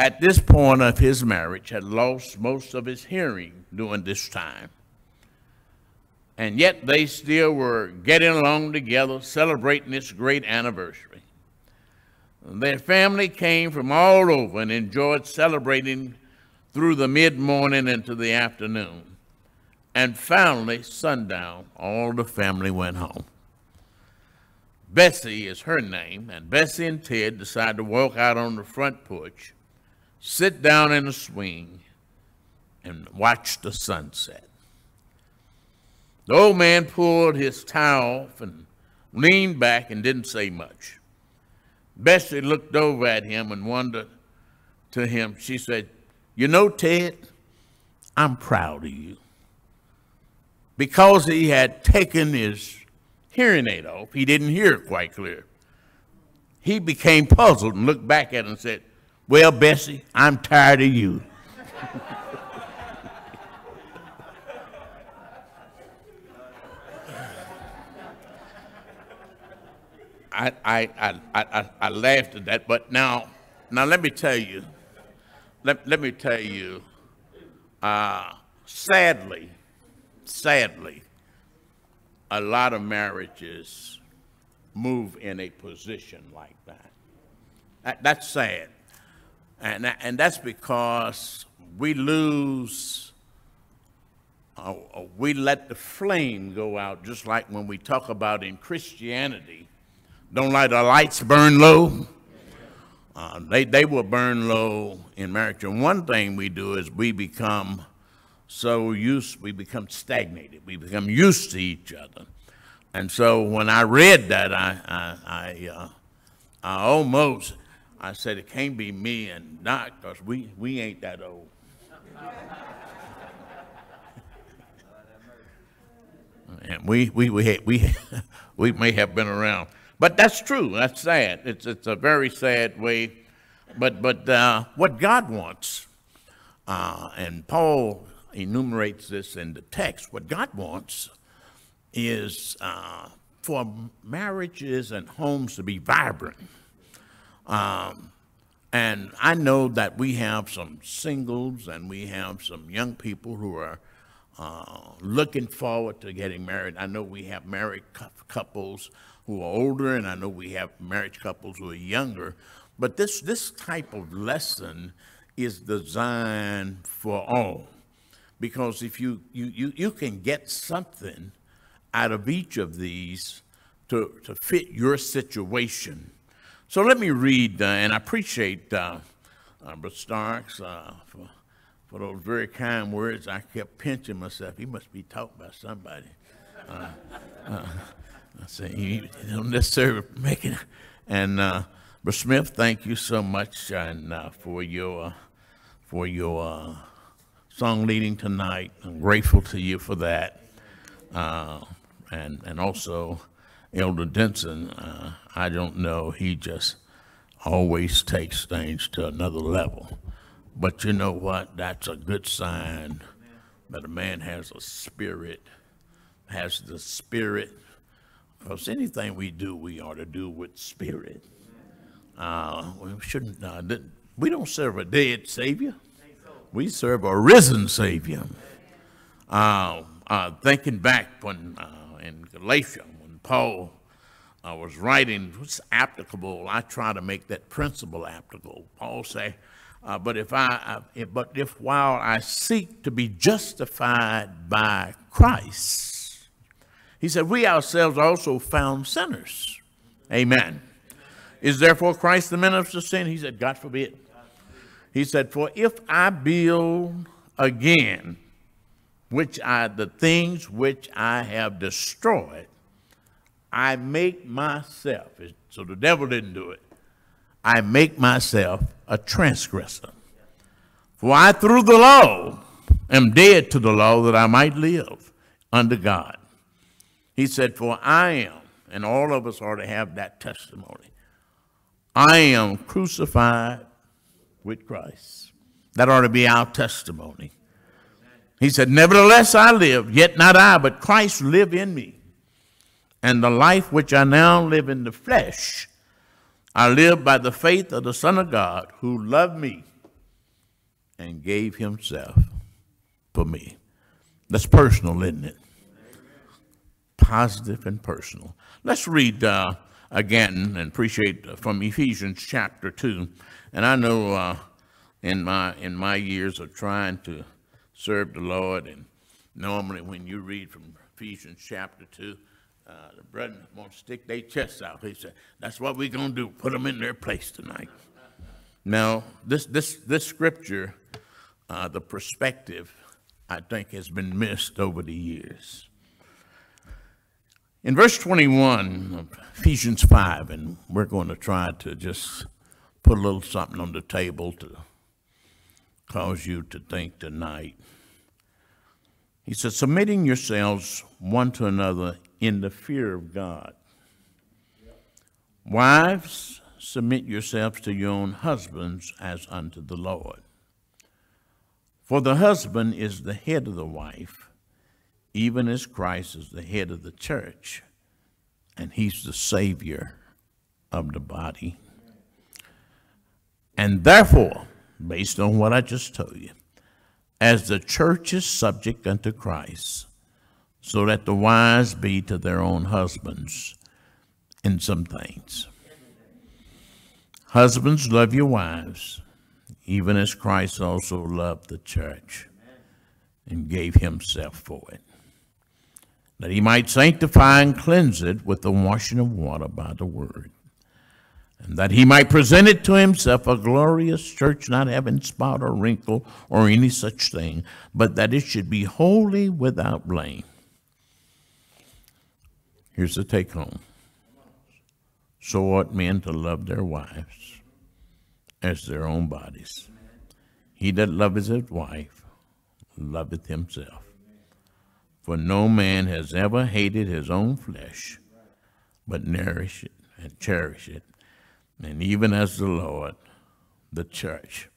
at this point of his marriage, had lost most of his hearing during this time. And yet they still were getting along together, celebrating this great anniversary. Their family came from all over and enjoyed celebrating through the mid-morning into the afternoon. And finally, sundown, all the family went home. Bessie is her name, and Bessie and Ted decide to walk out on the front porch, sit down in a swing, and watch the sunset. The old man pulled his tie off and leaned back and didn't say much. Bessie looked over at him and wondered to him. She said, "You know, Ted, I'm proud of you." Because he had taken his hearing aid off, he didn't hear it quite clear. He became puzzled and looked back at her and said, "Well, Bessie, I'm tired of you." I laughed at that, but now let me tell you, sadly, a lot of marriages move in a position like that. That's sad, and that's because we lose. We let the flame go out, just like when we talk about in Christianity. Don't let the lights burn low. They will burn low in marriage. And one thing we do is we become stagnated. We become used to each other. And so when I read that, I said, it can't be me and Doc, because we ain't that old. And we may have been around. But that's true. That's sad. It's a very sad way. But what God wants, and Paul enumerates this in the text, what God wants is for marriages and homes to be vibrant. And I know that we have some singles and we have some young people who are looking forward to getting married. I know we have married couples who are older, and I know we have marriage couples who are younger, but this type of lesson is designed for all, because if you can get something out of each of these to fit your situation. So let me read, and I appreciate Brother Starks for those very kind words. I kept pinching myself. He must be taught by somebody. I say, you don't necessarily make it. And Brother Smith, thank you so much for your song leading tonight. I'm grateful to you for that. And also Elder Denson, I don't know, he just always takes things to another level. But you know what? That's a good sign that a man has a spirit, has the spirit. Because anything we do, we ought to do with spirit. We shouldn't. We don't serve a dead Savior. We serve a risen Savior. Thinking back when in Galatia, when Paul was writing, what's applicable? I try to make that principle applicable. Paul say, "But if while I seek to be justified by Christ." He said, we ourselves also found sinners. Amen. Is therefore Christ the minister of sin? He said, God forbid. He said, for if I build again, the things which I have destroyed, I make myself, so the devil didn't do it, I make myself a transgressor. For I through the law am dead to the law that I might live under God. He said, for I am, and all of us ought to have that testimony, I am crucified with Christ. That ought to be our testimony. He said, nevertheless I live, yet not I, but Christ live in me. And the life which I now live in the flesh, I live by the faith of the Son of God, who loved me and gave himself for me. That's personal, isn't it? Positive and personal. Let's read again and appreciate from Ephesians chapter 2. And I know in my years of trying to serve the Lord, and normally when you read from Ephesians chapter 2, the brethren won't stick their chests out. He said, that's what we're going to do, put them in their place tonight. Now, this scripture, the perspective, I think, has been missed over the years. In verse 21 of Ephesians 5, and we're going to try to just put a little something on the table to cause you to think tonight. He says, submitting yourselves one to another in the fear of God. Yep. Wives, submit yourselves to your own husbands as unto the Lord. For the husband is the head of the wife, even as Christ is the head of the church, and he's the Savior of the body. And therefore, based on what I just told you, as the church is subject unto Christ, so that the wives be to their own husbands in some things. Husbands, love your wives, even as Christ also loved the church and gave himself for it, that he might sanctify and cleanse it with the washing of water by the word, and that he might present it to himself a glorious church, not having spot or wrinkle or any such thing, but that it should be holy without blame. Here's the take home. So ought men to love their wives as their own bodies. He that loveth his wife loveth himself. For no man has ever hated his own flesh, but nourish it and cherish it, and even as the Lord, the church.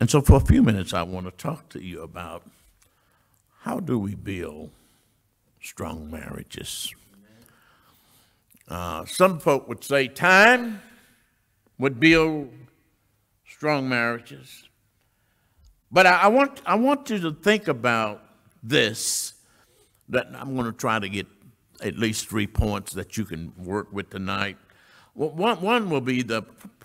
And so for a few minutes, I want to talk to you about how do we build strong marriages. Some folk would say time would build strong marriages. But I want you to think about this, that I'm going to try to get at least 3 points that you can work with tonight. Well, one will be, the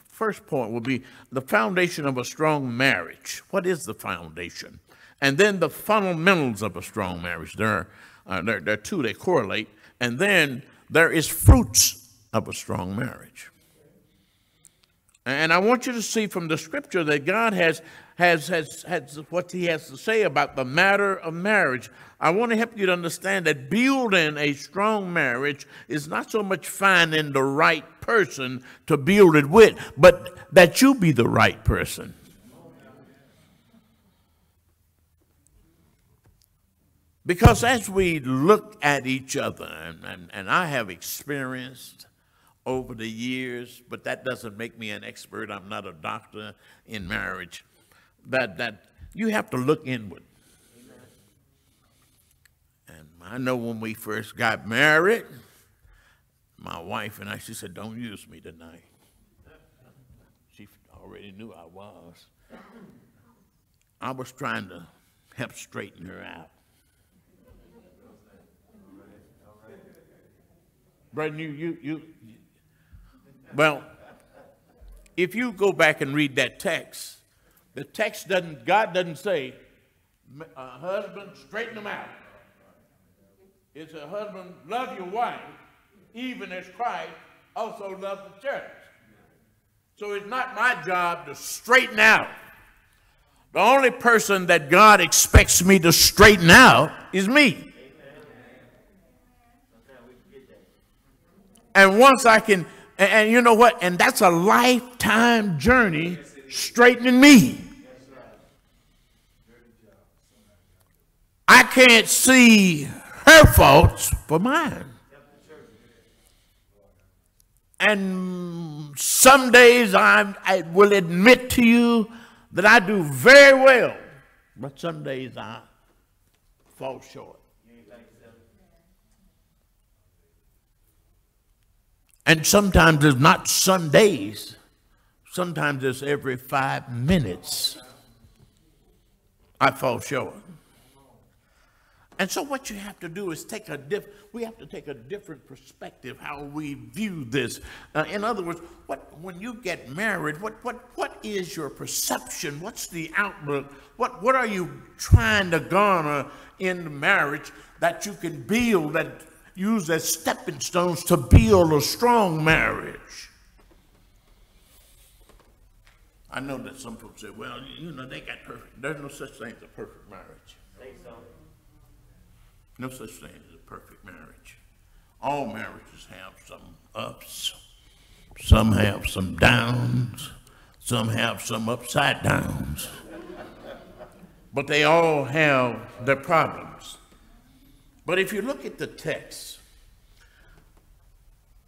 first point will be the foundation of a strong marriage. What is the foundation? And then the fundamentals of a strong marriage. There are two, they correlate. And then there is fruits of a strong marriage. And I want you to see from the scripture that God has what he has to say about the matter of marriage. I want to help you to understand that building a strong marriage is not so much finding the right person to build it with, but that you be the right person. Because as we look at each other, and I have experienced over the years, but that doesn't make me an expert. I'm not a doctor in marriage. That you have to look inward. And I know when we first got married, my wife and I, she said, don't use me tonight. She already knew I was. I was trying to help straighten her out. Brother, well, if you go back and read that text, the text doesn't, God doesn't say, husband, straighten them out. It's a husband, love your wife, even as Christ also loved the church. So it's not my job to straighten out. The only person that God expects me to straighten out is me. And once I can, and you know what? And that's a lifetime journey straightening me. I can't see her faults for mine. And some days I will admit to you that I do very well, but some days I fall short. And sometimes it's not some days. Sometimes it's every 5 minutes. I fall short. And so what you have to do is take a different perspective how we view this. In other words, when you get married, what is your perception? What's the outlook? What are you trying to garner in marriage that you can build, that use as stepping stones to build a strong marriage? I know that some folks say, well, you know, they got perfect. There's no such thing as a perfect marriage. No such thing as a perfect marriage. All marriages have some ups, some have some downs, some have some upside downs. But they all have their problems. But if you look at the text,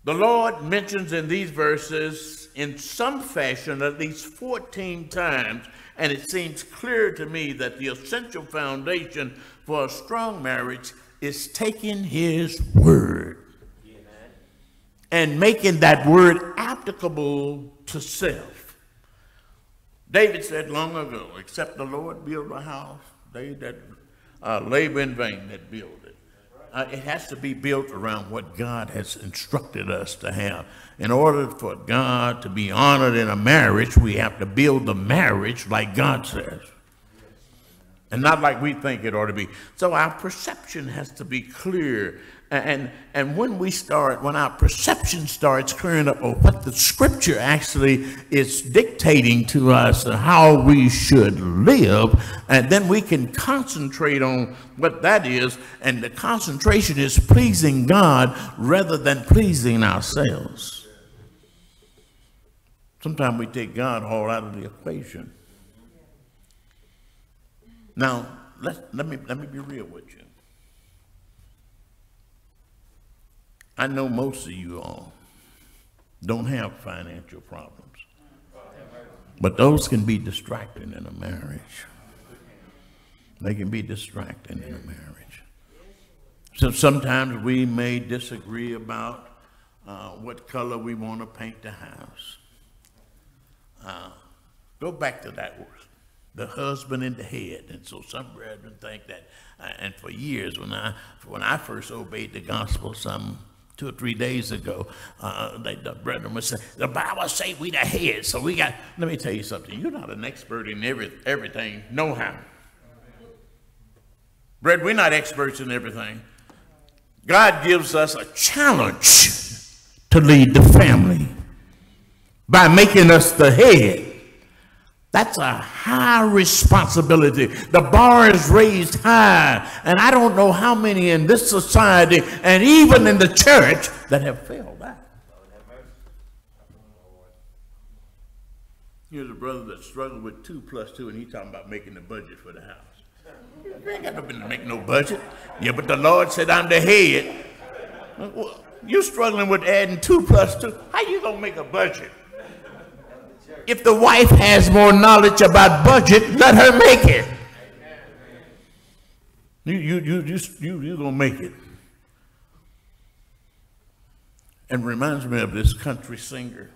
the Lord mentions in these verses in some fashion at least 14 times, and it seems clear to me that the essential foundation for a strong marriage is taking his word. Amen. And making that word applicable to self. David said long ago, except the Lord build a house, they that labor in vain that build it. It has to be built around what God has instructed us to have. In order for God to be honored in a marriage, we have to build the marriage like God says. And not like we think it ought to be. So our perception has to be clear. And when our perception starts clearing up of what the scripture actually is dictating to us and how we should live, and then we can concentrate on what that is, and the concentration is pleasing God rather than pleasing ourselves. Sometimes we take God all out of the equation. Now, let me be real with you. I know most of you all don't have financial problems, but those can be distracting in a marriage. They can be distracting in a marriage. So sometimes we may disagree about what color we want to paint the house. Go back to that word. The husband and the head. And so some brethren think that, and for years when I first obeyed the gospel some 2 or 3 days ago, the brethren would say, the Bible say we the head, so we got, let me tell you something, you're not an expert in everything, no how. Brad, we're not experts in everything. God gives us a challenge to lead the family by making us the head. That's a high responsibility. The bar is raised high. And I don't know how many in this society and even in the church that have failed that. Here's a brother that struggled with 2 plus 2 and he's talking about making the budget for the house. You ain't got to make no budget. Yeah, but the Lord said I'm the head. Well, you're struggling with adding 2 plus 2. How you gonna make a budget? If the wife has more knowledge about budget, let her make it. You're gonna make it. And reminds me of this country singer.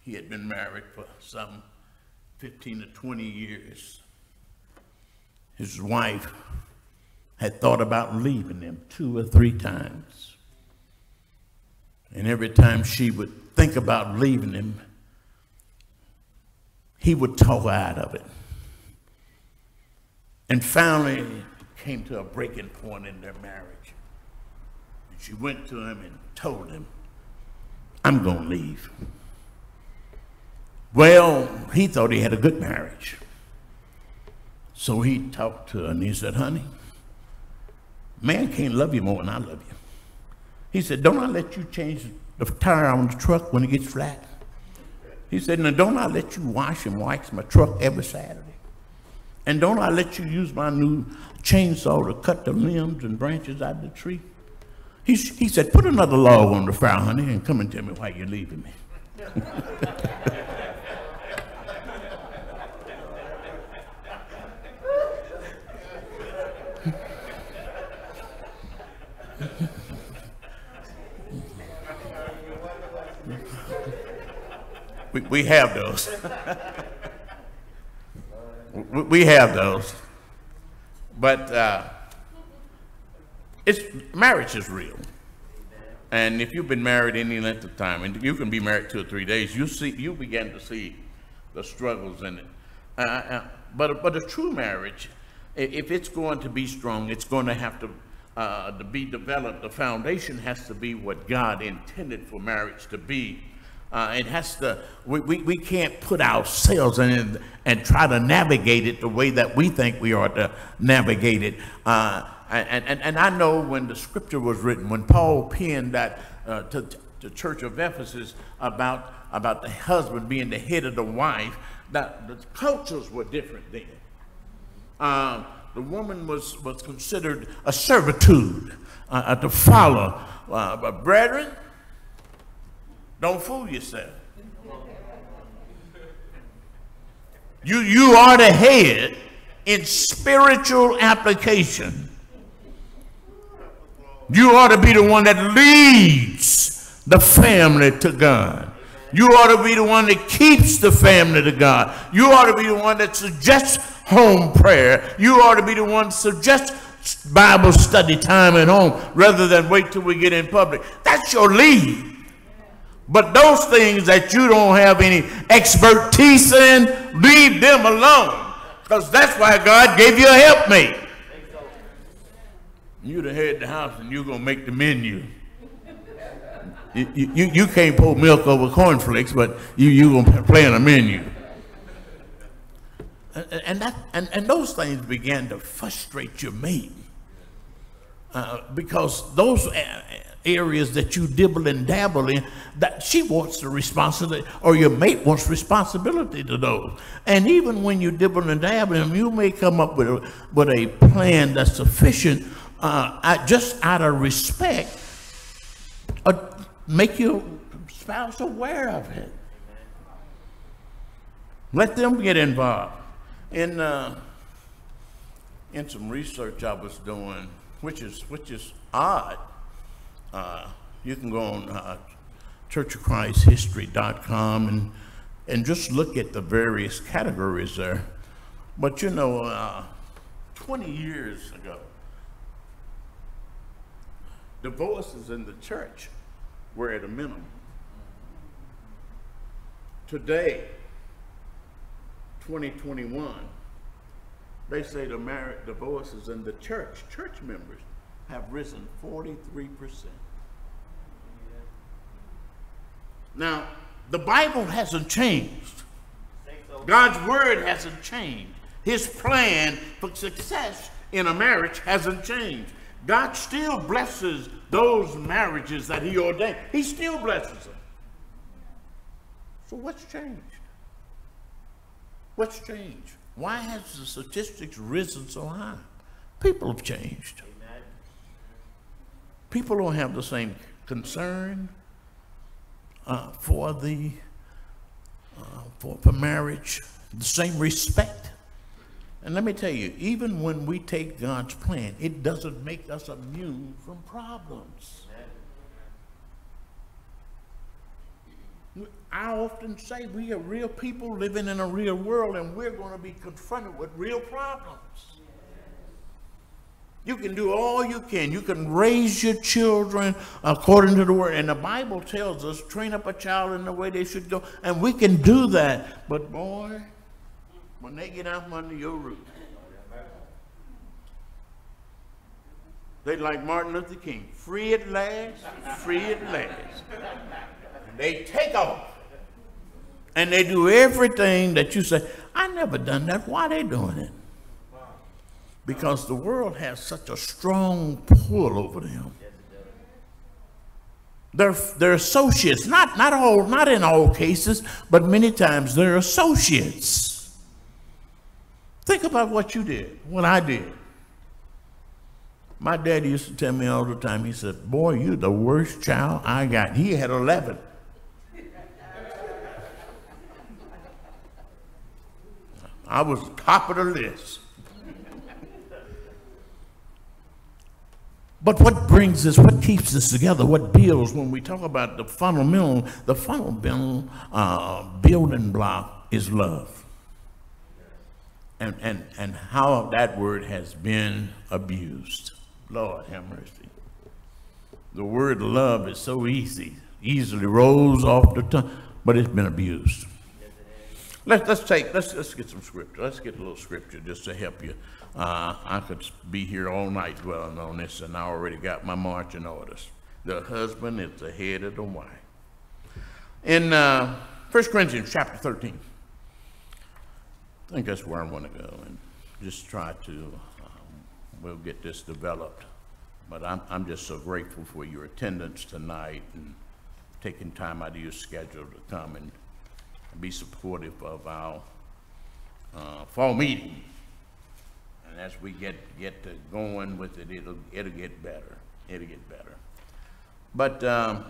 He had been married for some 15 to 20 years. His wife had thought about leaving him 2 or 3 times. And every time she would think about leaving him, he would talk her out of it. And finally came to a breaking point in their marriage. And she went to him and told him, I'm gonna leave. Well, he thought he had a good marriage. So he talked to her and he said, honey, man can't love you more than I love you. He said, don't I let you change the tire on the truck when it gets flat? He said, now don't I let you wash and wax my truck every Saturday? And don't I let you use my new chainsaw to cut the limbs and branches out of the tree? He said, put another log on the fire, honey, and come and tell me why you're leaving me. We have those. we have those. But marriage is real. And if you've been married any length of time, and you can be married 2 or 3 days, you begin to see the struggles in it. But a true marriage, if it's going to be strong, it's going to have to be developed. The foundation has to be what God intended for marriage to be. It has to, we can't put ourselves in and try to navigate it the way that we think we ought to navigate it. And I know when the scripture was written, when Paul penned that to the church of Ephesus about the husband being the head of the wife, that the cultures were different then. The woman was considered a servitude to follow. But brethren, don't fool yourself. You are the head in spiritual application. You ought to be the one that leads the family to God. You ought to be the one that keeps the family to God. You ought to be the one that suggests home prayer. You ought to be the one that suggests Bible study time at home rather than wait till we get in public. That's your lead. But those things that you don't have any expertise in, leave them alone. Because that's why God gave you a helpmate. You're the head of the house and you're going to make the menu. You can't pour milk over cornflakes, but you're going to play on a menu. And those things began to frustrate your mate. Because those areas that you dibble and dabble in, that she wants the responsibility, or your mate wants responsibility to those. And even when you dibble and dabble in them, you may come up with a plan that's sufficient, just out of respect, make your spouse aware of it. Let them get involved. In some research I was doing, which is odd. You can go on churchofchristhistory.com and just look at the various categories there. But you know, 20 years ago, divorces in the church were at a minimum. Today, 2021, they say the married divorces in the church members, have risen 43%. Now, the Bible hasn't changed. God's word hasn't changed. His plan for success in a marriage hasn't changed. God still blesses those marriages that he ordained. He still blesses them. So what's changed? What's changed? Why has the statistics risen so high? People have changed. People don't have the same concern for marriage, the same respect. And let me tell you, even when we take God's plan, it doesn't make us immune from problems. I often say we are real people living in a real world, and we're going to be confronted with real problems. You can do all you can. You can raise your children according to the word. And the Bible tells us, train up a child in the way they should go. And we can do that. But boy, when they get out from under your roof, they like Martin Luther King, free at last, free at last. And they take off. And they do everything that you say, I never done that. Why are they doing it? Because the world has such a strong pull over them. They're associates, not in all cases, but many times they're associates. Think about what you did, what I did. My daddy used to tell me all the time, he said, boy, you're the worst child I got. He had 11. I was top of the list. But what brings us, what keeps us together, what builds, when we talk about the fundamental building block is love. and how that word has been abused. Lord have mercy. The word love is so easily rolls off the tongue, but it's been abused. Let's get some scripture. Let's get a little scripture just to help you. I could be here all night dwelling on this, and I already got my marching orders. The husband is the head of the wife. In 1 Corinthians chapter 13, I think that's where I want to go, and just try to, we'll get this developed. But I'm just so grateful for your attendance tonight and taking time out of your schedule to come and be supportive of our fall meeting. And as we get to going with it, it'll get better. It'll get better. But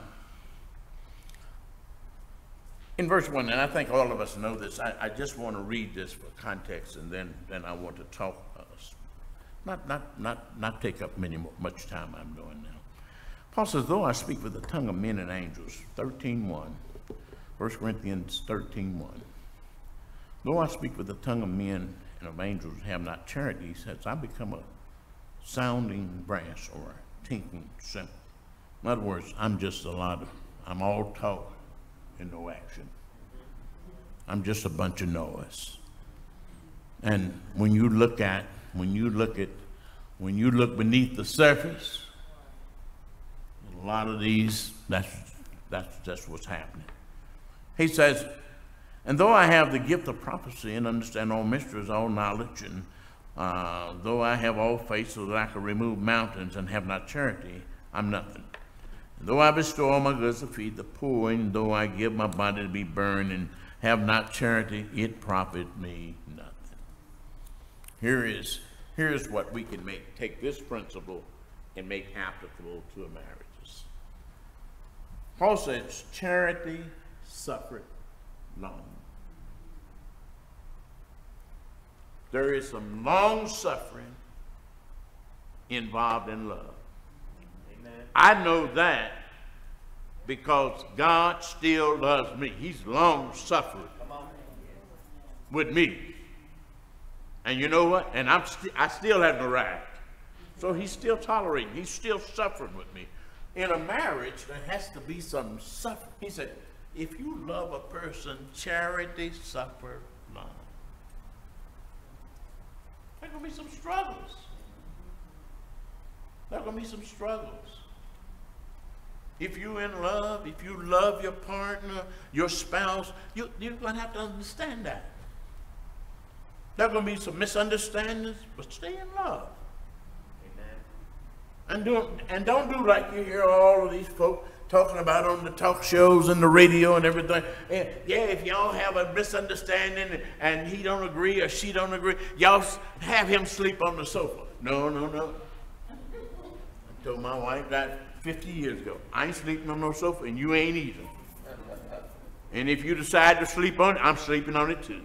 in verse 1, and I think all of us know this, I just want to read this for context, and then I want to talk. Not take up much time I'm doing now. Paul says, though I speak with the tongue of men and angels, 13:1, 1 Corinthians 13:1. Though I speak with the tongue of men and of angels, have not charity, says I become a sounding brass or a tinkling cymbal. In other words, I'm all talk and no action. I'm just a bunch of noise. And when you look beneath the surface, a lot of these, that's what's happening. He says, and though I have the gift of prophecy and understand all mysteries, all knowledge, and though I have all faith so that I can remove mountains and have not charity, I'm nothing. And though I bestow all my goods to feed the poor, and though I give my body to be burned and have not charity, it profit me nothing. Here is what we can take this principle and make applicable to marriages. Paul says, charity suffereth long. There is some long suffering involved in love. Amen. I know that because God still loves me. He's long suffering with me. And you know what? And I still haven't arrived. So he's still tolerating. He's still suffering with me. In a marriage, there has to be some suffering. He said, if you love a person, charity suffer long. There are going to be some struggles. There are going to be some struggles. If you're in love, if you love your partner, your spouse, you're going to have to understand that. There are going to be some misunderstandings, but stay in love. Amen. And don't do like you hear all of these folks talking about on the talk shows and the radio and everything. And yeah, if y'all have a misunderstanding and he don't agree or she don't agree, y'all have him sleep on the sofa. No, no, no. I told my wife that 50 years ago. I ain't sleeping on no sofa and you ain't either. And if you decide to sleep on it, I'm sleeping on it too.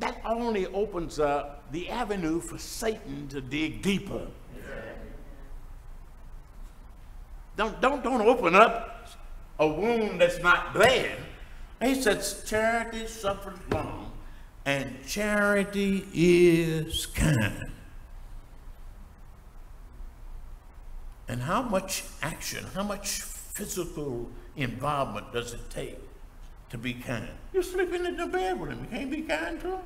That only opens up the avenue for Satan to dig deeper. Yeah. Don't open up a wound that's not there. He says, charity suffers long, and charity is kind. And how much action, how much physical involvement does it take to be kind? You're sleeping in the bed with him. You can't be kind to him.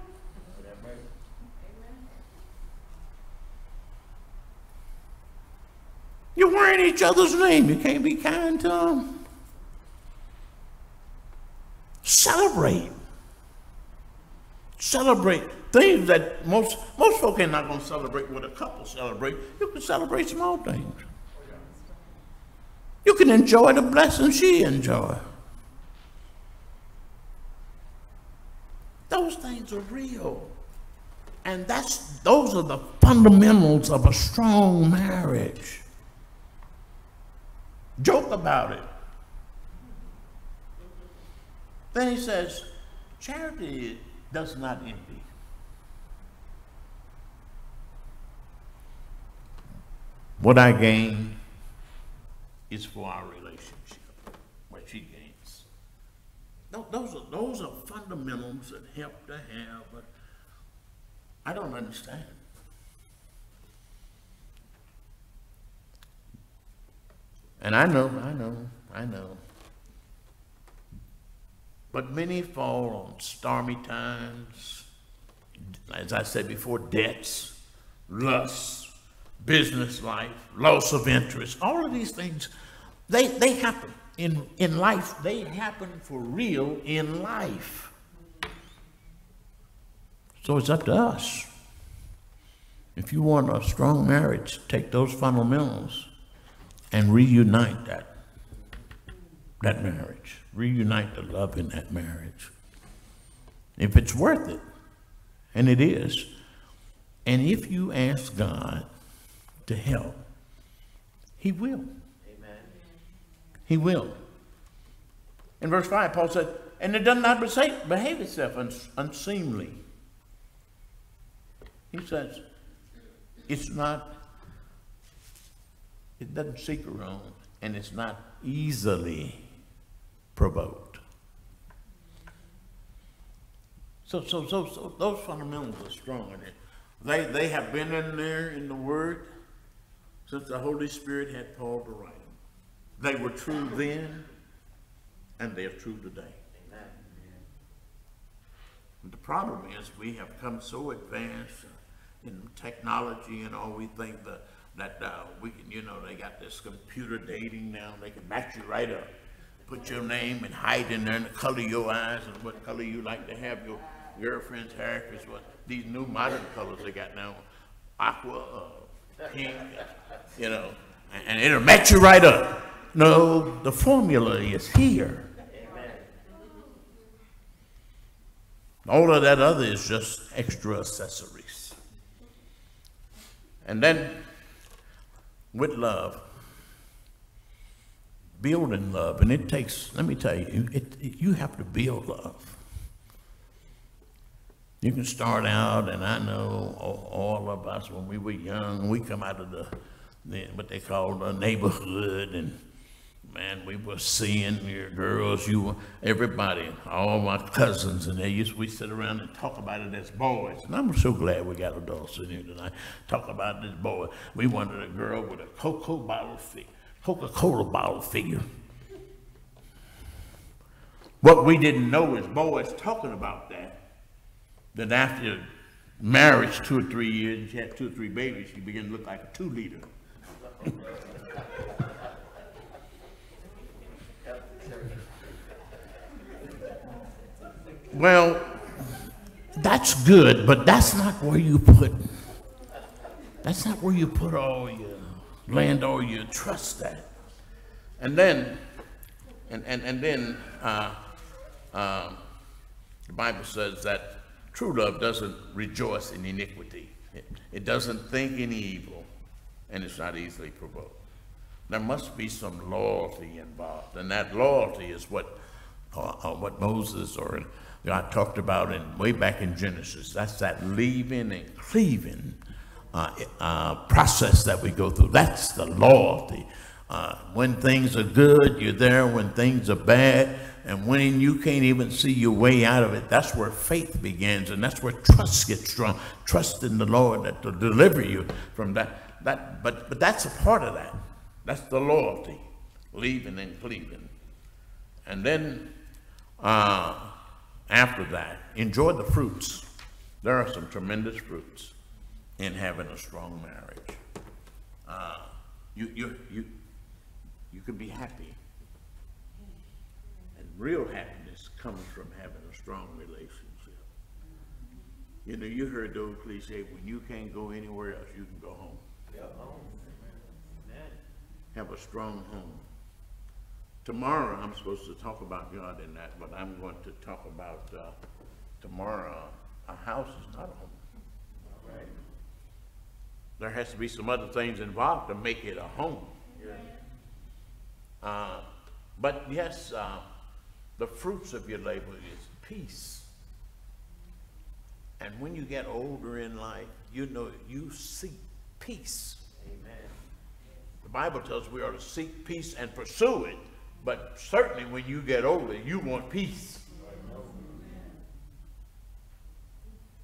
You're wearing each other's name. You can't be kind to them. Celebrate. Celebrate things that most folk are not going to celebrate what a couple celebrate. You can celebrate small things. You can enjoy the blessing she enjoys. Those things are real. And those are the fundamentals of a strong marriage. Joke about it. Then he says, charity does not envy. What I gain is for our relationship. What she gains Those are fundamentals that help to have, but I don't understand. And I know. But many fall on stormy times, as I said before, debts, lusts, business life, loss of interest, all of these things, they happen in life. They happen for real in life. So it's up to us. If you want a strong marriage, take those fundamentals and reunite that marriage. Reunite the love in that marriage. If it's worth it, and it is, and if you ask God to help, He will. Amen. He will. In verse 5, Paul said, and it does not behave itself unseemly. He says, it doesn't seek her own, and it's not easily provoked. So those fundamentals are strong in it. They have been in there in the Word since the Holy Spirit had Paul to write them. They were true then, and they are true today. Amen. The problem is we have come so advanced in technology and all. We think they got this computer dating now. They can match you right up, put your name and height in there and the color of your eyes and what color you like to have your girlfriend's hair. Is what these new modern colors they got now, aqua, pink, and it'll match you right up. No, the formula is here. Amen. All of that other is just extra accessories. And then, with love, building love, and it takes, let me tell you, you have to build love. You can start out, and I know all of us, when we were young, we come out of the what they call the neighborhood, and man, we were seeing your girls, everybody, all my cousins, and we sit around and talk about it as boys. And I'm so glad we got adults in here tonight. Talk about this boy. We wanted a girl with a Coca-Cola bottle figure. What we didn't know is boys talking about that after marriage 2 or 3 years, and she had 2 or 3 babies, she began to look like a 2-liter. Well, that's good, but that's not where you put all your land, all your trust at. And then, the Bible says that true love doesn't rejoice in iniquity. It doesn't think any evil, and it's not easily provoked. There must be some loyalty involved, and that loyalty is what Moses or I talked about way back in Genesis. That's that leaving and cleaving process that we go through. That's the loyalty. When things are good, you're there. When things are bad, and when you can't even see your way out of it, that's where faith begins, and that's where trust gets strong. Trust in the Lord that will deliver you from that. But that's a part of that. That's the loyalty, leaving and cleaving. And then after that, enjoy the fruits. There are some tremendous fruits in having a strong marriage. You can be happy. And real happiness comes from having a strong relationship. You heard the old cliche, when you can't go anywhere else, you can go home. Yeah, home. Amen. Have a strong home. Tomorrow, I'm supposed to talk about God in that, but I'm going to talk about tomorrow, a house is not a home. Right. There has to be some other things involved to make it a home. Yeah. But yes, the fruits of your labor is peace. And when you get older in life, you seek peace. Amen. The Bible tells we are to seek peace and pursue it. But certainly when you get older, you want peace.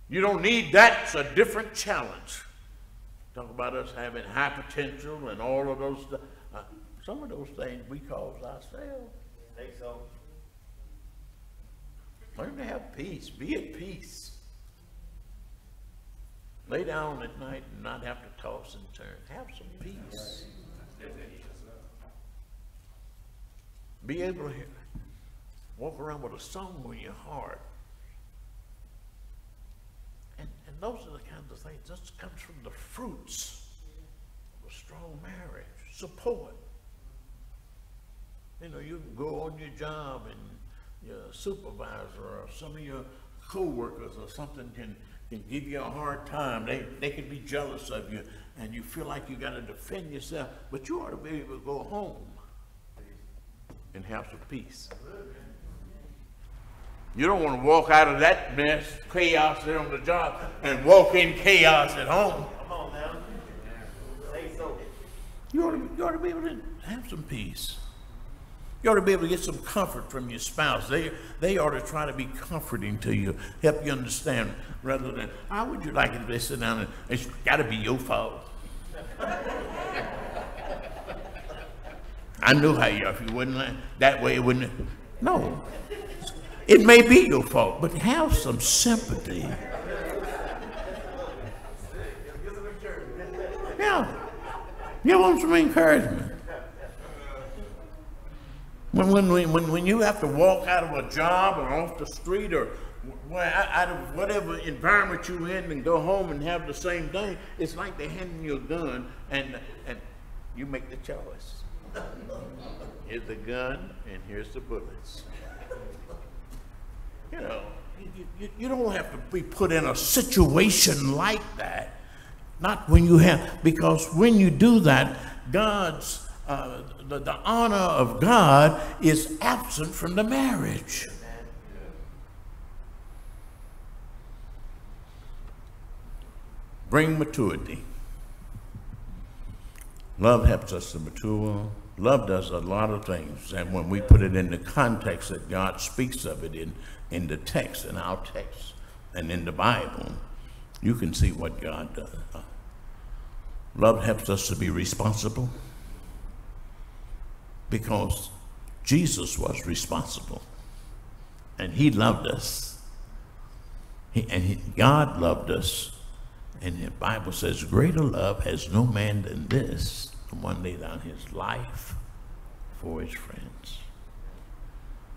You don't need that's a different challenge. Talk about us having high potential and all of those stuff. Some of those things we cause ourselves. I think so. Learn to have peace. Be at peace. Lay down at night and not have to toss and turn. Have some peace. Be able to walk around with a song in your heart. And those are the kinds of things. This comes from the fruits of a strong marriage. Support. You know, you can go on your job and your supervisor or some of your co-workers or something can give you a hard time. They can be jealous of you and you feel like you got to defend yourself, but you ought to be able to go home and have some peace. You don't want to walk out of that mess, chaos there on the job, and walk in chaos at home. Come on now. Say so. You ought to be able to have some peace. You ought to be able to get some comfort from your spouse. They ought to try to be comforting to you, help you understand, rather than, how would you like it if they sit down and it's got to be your fault? I knew how you are. If you wouldn't that way, it wouldn't. No. It may be your fault, but have some sympathy. Yeah. You want some encouragement. When you have to walk out of a job or off the street or out of whatever environment you're in and go home and have the same thing, it's like they're handing you a gun and you make the choice. Here's the gun and here's the bullets. You know, you don't have to be put in a situation like that. Not when you have, because when you do that, God's the honor of God is absent from the marriage. Bring maturity. Love helps us to mature. Love does a lot of things, and when we put it in the context that God speaks of it in the text, in our text, and in the Bible, you can see what God does. Love helps us to be responsible, because Jesus was responsible and he loved us. God loved us, and the Bible says greater love has no man than this, the one laid down his life for his friends.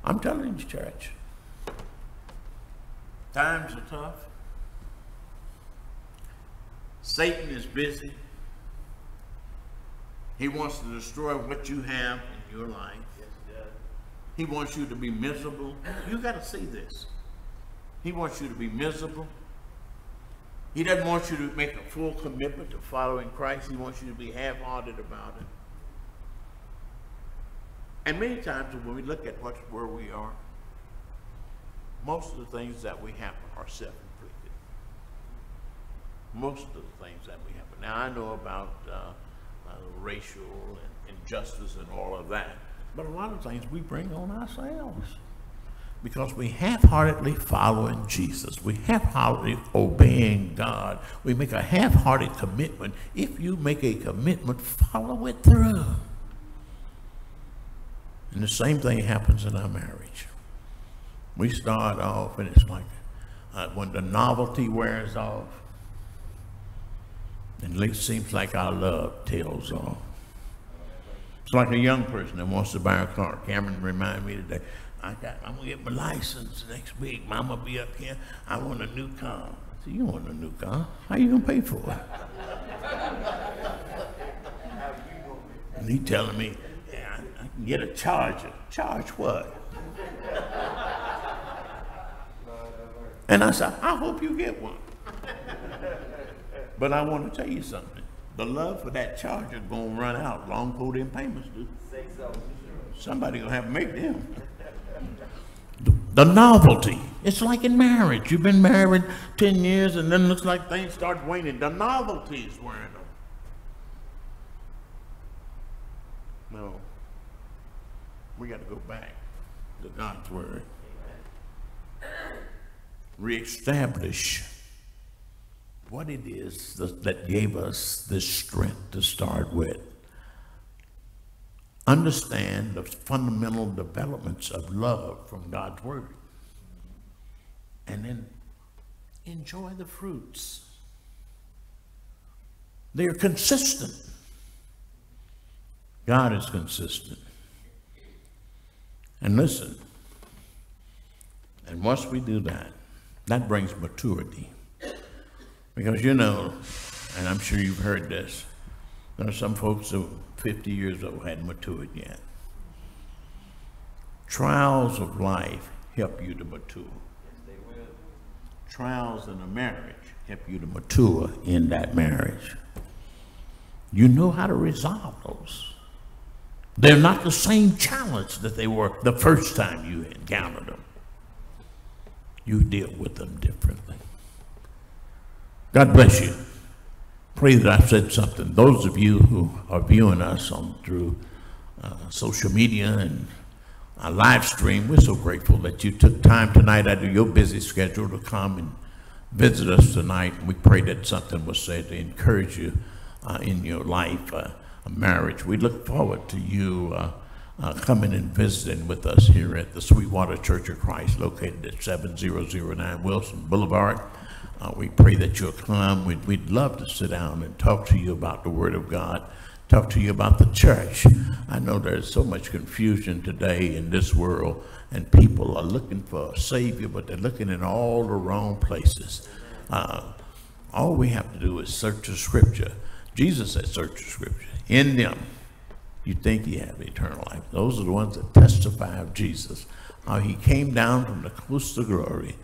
I'm telling you, church, times are tough. Satan is busy. He wants to destroy what you have in your life. He wants you to be miserable. You got to see this. He wants you to be miserable. He doesn't want you to make a full commitment to following Christ. He wants you to be half-hearted about it. And many times when we look at where we are, most of the things that we happen are self-inflicted. Most of the things that we happen. Now, I know about racial and injustice and all of that, but a lot of things we bring on ourselves because we half-heartedly following Jesus, we half-heartedly obeying God, we make a half-hearted commitment. If you make a commitment, follow it through, and the same thing happens in our marriage. We start off and it's like when the novelty wears off, and it seems like our love tails off. It's like a young person that wants to buy a car. Cameron reminded me today, I'm going to get my license next week. Mama be up here. I want a new car. I said, you want a new car? How you going to pay for it? And he telling me, yeah, I can get a charger. Charge what? And I said, I hope you get one. But I want to tell you something. The love for that charger is going to run out long before them payments do. Somebody going to have to make them. The novelty. It's like in marriage. You've been married 10 years and then it looks like things start waning. The novelty is wearing off. No. We got to go back to God's word. Reestablish what it is that gave us this strength to start with. Understand the fundamental developments of love from God's word. And then enjoy the fruits. They're consistent. God is consistent. And listen, and once we do that, that brings maturity. Because you know, and I'm sure you've heard this, there are some folks who are 50 years old hadn't matured yet. Trials of life help you to mature. Yes, they will. Trials in a marriage help you to mature in that marriage. You know how to resolve those. They're not the same challenge that they were the first time you encountered them. You deal with them differently. God bless you. Pray that I've said something. Those of you who are viewing us through social media and our live stream, we're so grateful that you took time tonight out of your busy schedule to come and visit us tonight. We pray that something was said to encourage you in your life, marriage. We look forward to you coming and visiting with us here at the Sweetwater Church of Christ, located at 7009 Wilson Boulevard. We pray that you'll come. We'd love to sit down and talk to you about the Word of God, talk to you about the church. I know there's so much confusion today in this world, and people are looking for a Savior, but they're looking in all the wrong places. All we have to do is search the Scripture. Jesus said, search the Scripture. In them, you think you have eternal life. Those are the ones that testify of Jesus. How he came down from the close to glory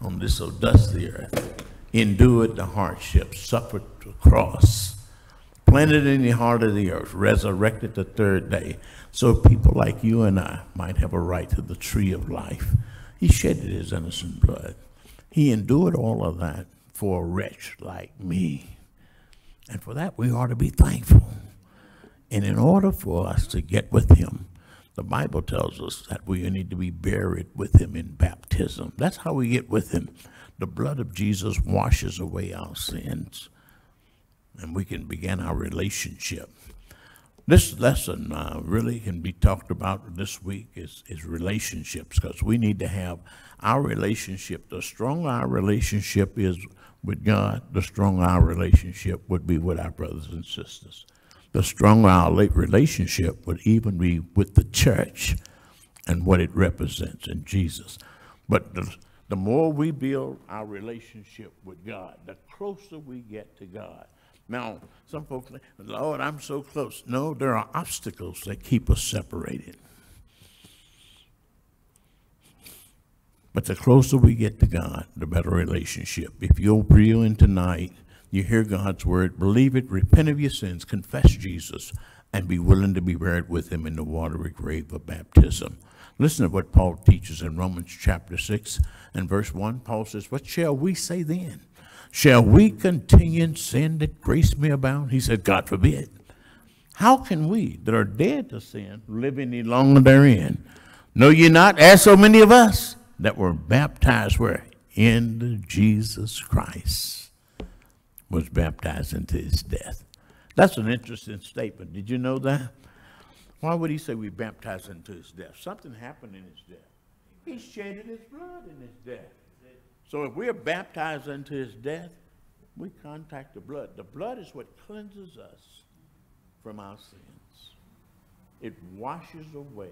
on this so dusty earth, endured the hardships, suffered the cross, planted in the heart of the earth, resurrected the third day, so people like you and I might have a right to the tree of life. He shedded his innocent blood. He endured all of that for a wretch like me. And for that, we ought to be thankful. And in order for us to get with him, the Bible tells us that we need to be buried with him in baptism. That's how we get with him. The blood of Jesus washes away our sins, and we can begin our relationship. This lesson really can be talked about this week is relationships, because we need to have our relationship. The stronger our relationship is with God, the stronger our relationship would be with our brothers and sisters. The stronger our relationship would even be with the church and what it represents in Jesus. But the more we build our relationship with God, the closer we get to God. Now, some folks say, Lord, I'm so close. No, there are obstacles that keep us separated. But the closer we get to God, the better relationship. If you're reeling tonight, you hear God's word, believe it, repent of your sins, confess Jesus, and be willing to be buried with him in the watery grave of baptism. Listen to what Paul teaches in Romans chapter 6 and verse 1. Paul says, what shall we say then? Shall we continue in sin that grace may abound? He said, God forbid. How can we that are dead to sin live any longer therein? Know ye not, as so many of us that were baptized were into Jesus Christ, was baptized into his death. That's an interesting statement. Did you know that? Why would he say we baptized into his death? Something happened in his death. He shedded his blood in his death. So if we're baptized into his death, we contact the blood. The blood is what cleanses us from our sins. It washes away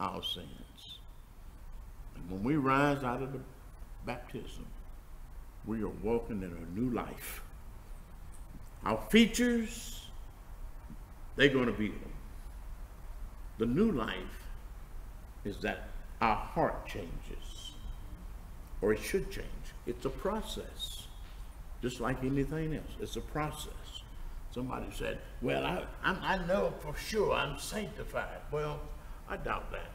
our sins. And when we rise out of the baptism, we are walking in a new life. Our features, they're going to be. The new life is that our heart changes, or it should change. It's a process, just like anything else. It's a process. Somebody said, well, I know for sure I'm sanctified. Well, I doubt that,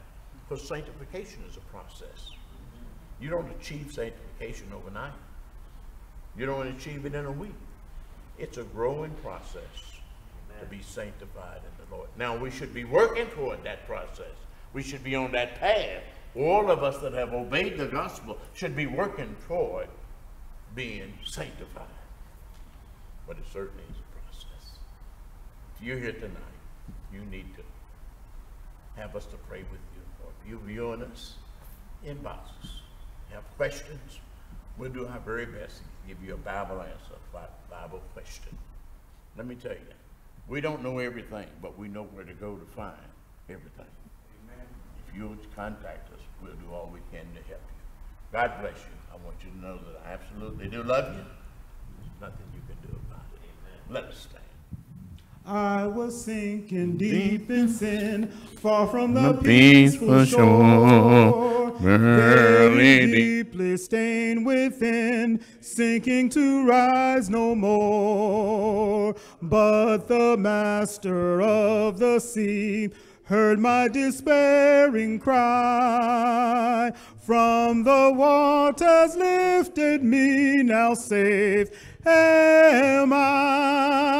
because sanctification is a process. You don't achieve sanctification overnight. You don't achieve it in a week. It's a growing process. to be sanctified in the Lord. Now, we should be working toward that process. We should be on that path. All of us that have obeyed the gospel should be working toward being sanctified. But it certainly is a process. If you're here tonight, you need to have us to pray with you. Or if you're viewing us, inbox us. Have questions? We'll do our very best to give you a Bible answer, a Bible question. Let me tell you, we don't know everything, but we know where to go to find everything. Amen. If you'll contact us, we'll do all we can to help you. God bless you. I want you to know that I absolutely do love you. There's nothing you can do about it. Amen. Let us stand. I was sinking deep in sin, far from the peaceful shore, very deeply stained within, sinking to rise no more. But the master of the sea heard my despairing cry, from the waters lifted me, now safe am I.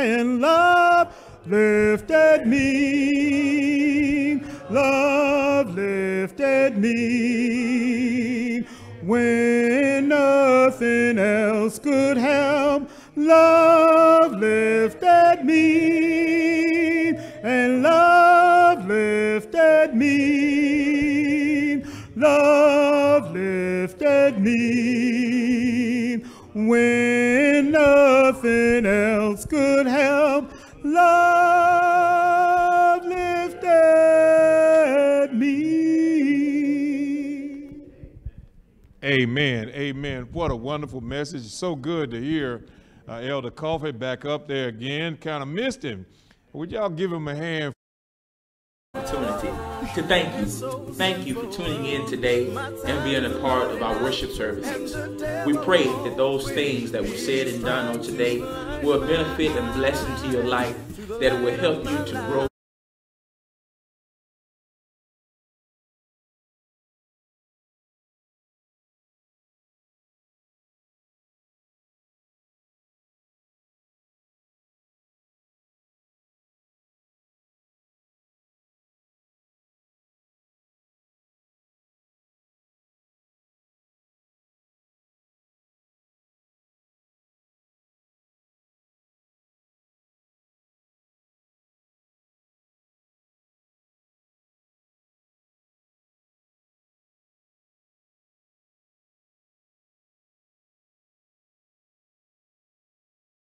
In love lifted me, love lifted me. When nothing else could help, love lifted me, and love lifted me, love lifted me. When nothing else could help, love lifted me. Amen, amen. What a wonderful message. So good to hear Elder Coffey back up there again. Kind of missed him. Would y'all give him a hand? Opportunity to thank you. Thank you for tuning in today and being a part of our worship services. We pray that those things that were said and done on today will benefit and blessing to your life, that it will help you to grow